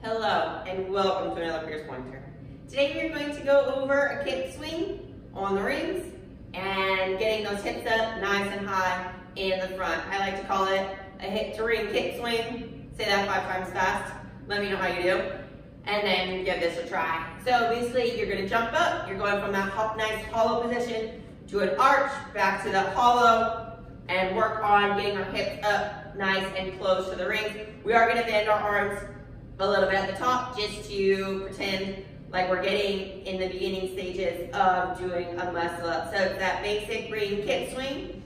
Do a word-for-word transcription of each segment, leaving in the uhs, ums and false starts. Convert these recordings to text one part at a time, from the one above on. Hello and welcome to another Piers Pointer. Today we're going to go over a kick swing on the rings and getting those hips up nice and high in the front. I like to call it a hip to ring kick swing. Say that five times fast. Let me know how you do. And then give this a try. So obviously you're going to jump up. You're going from that nice hollow position to an arch, back to the hollow, and work on getting our hips up nice and close to the rings. We are going to bend our arms a little bit at the top just to pretend like we're getting in the beginning stages of doing a muscle up. So it's that basic ring kick swing,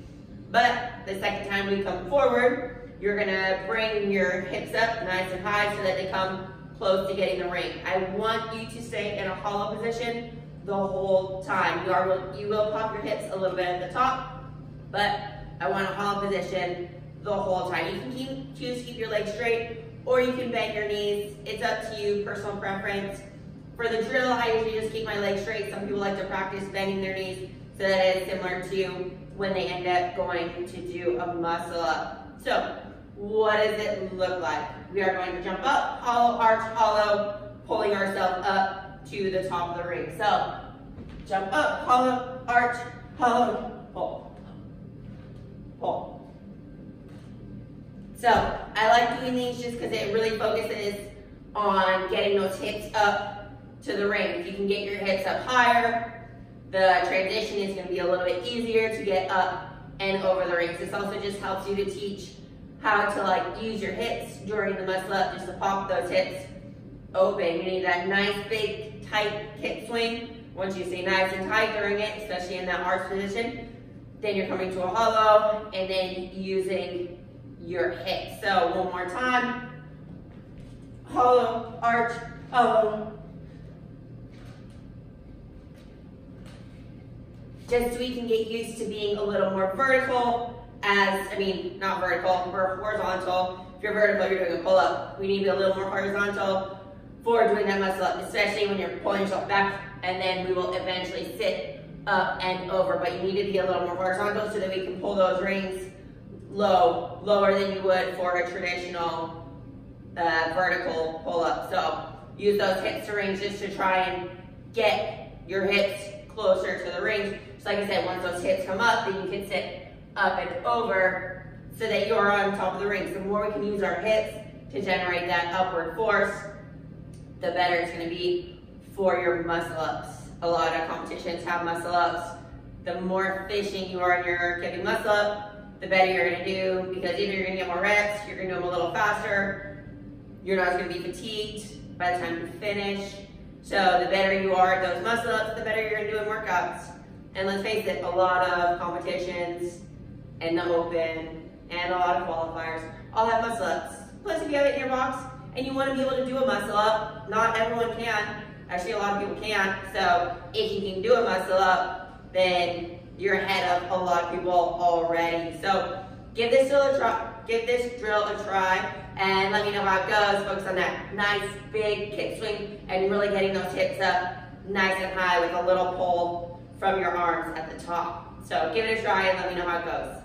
but the second time we come forward, you're gonna bring your hips up nice and high so that they come close to getting the ring. I want you to stay in a hollow position the whole time. You are you will pop your hips a little bit at the top, but I want a hollow position the whole time. You can keep, choose to keep your legs straight, or you can bend your knees. It's up to you, personal preference. For the drill, I usually just keep my legs straight. Some people like to practice bending their knees, so that is similar to when they end up going to do a muscle up. So what does it look like? We are going to jump up, hollow, arch, hollow, pulling ourselves up to the top of the ring. So jump up, hollow, arch, hollow, pull, pull. So I like doing these just because it really focuses on getting those hips up to the ring. If you can get your hips up higher, the transition is going to be a little bit easier to get up and over the rings. This also just helps you to teach how to like use your hips during the muscle up, just to pop those hips open. You need that nice, big, tight kick swing. Once you stay nice and tight during it, especially in that arch position, then you're coming to a hollow and then using your hips. So one more time. Hollow, arch, hollow. Just so we can get used to being a little more vertical as, I mean, not vertical, we're horizontal. If you're vertical, you're doing a pull up. We need to be a little more horizontal for doing that muscle up, especially when you're pulling yourself back, and then we will eventually sit up and over. But you need to be a little more horizontal so that we can pull those rings low, lower than you would for a traditional uh, vertical pull-up. So use those hips to rings just to try and get your hips closer to the rings. So like I said, once those hips come up, then you can sit up and over so that you're on top of the rings. The more we can use our hips to generate that upward force, the better it's gonna be for your muscle-ups. A lot of competitions have muscle-ups. The more efficient you are in your kicking muscle-up, the better you're gonna do, because either you're gonna get more reps, you're gonna do them a little faster, you're not gonna be fatigued by the time you finish. So the better you are at those muscle ups, the better you're gonna do in workouts. And let's face it, a lot of competitions and the open and a lot of qualifiers all have muscle ups. Plus if you have it in your box and you wanna be able to do a muscle up, not everyone can, actually a lot of people can't. So if you can do a muscle up, then you're ahead of a lot of people already. So give this drill a try, give this drill a try and let me know how it goes. Focus on that nice big kick swing and really getting those hips up nice and high with a little pull from your arms at the top. So give it a try and let me know how it goes.